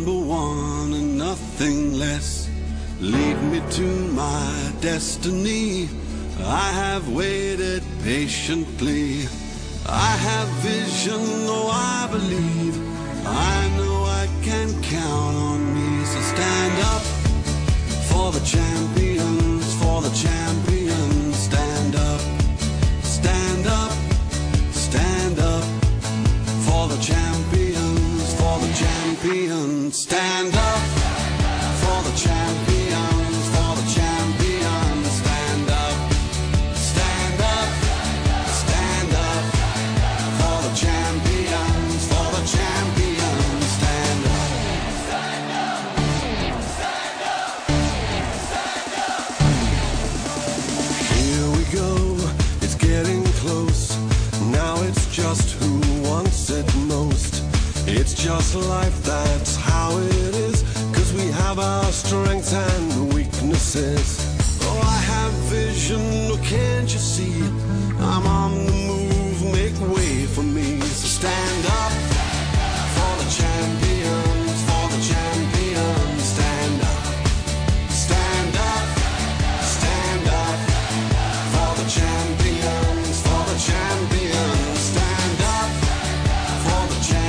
number one and nothing less. Lead me to my destiny. I have waited patiently. I have vision, though I believe. I know I can count on me. So stand up for the champions, for the champions. Stand up, stand up, stand up. For the champions, for the champions. Stand up for the champions. It's just life, that's how it is, 'cause we have our strengths and weaknesses. Oh, I have vision, oh, can't you see? I'm on the move, make way for me. So stand up for the champions, for the champions. Stand up, stand up, stand up. For the champions, for the champions. Stand up for the champions.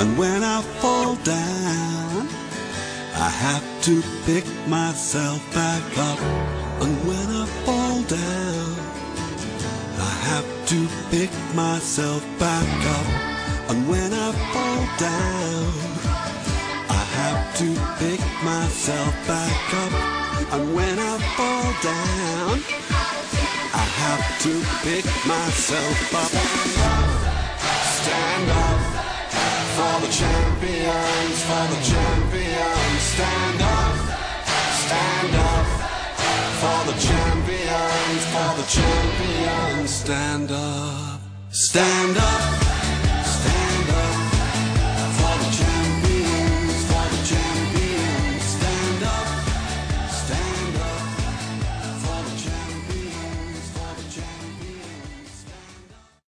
And when I fall down, I have to pick myself back up. And when I fall down, I have to pick myself back up. And when I fall down, I have to pick myself back up. And when I fall down, I have to pick myself up. Stand up. For the champions, for the champions. Stand up, stand up. For the champions, for the champions. Stand up, stand up.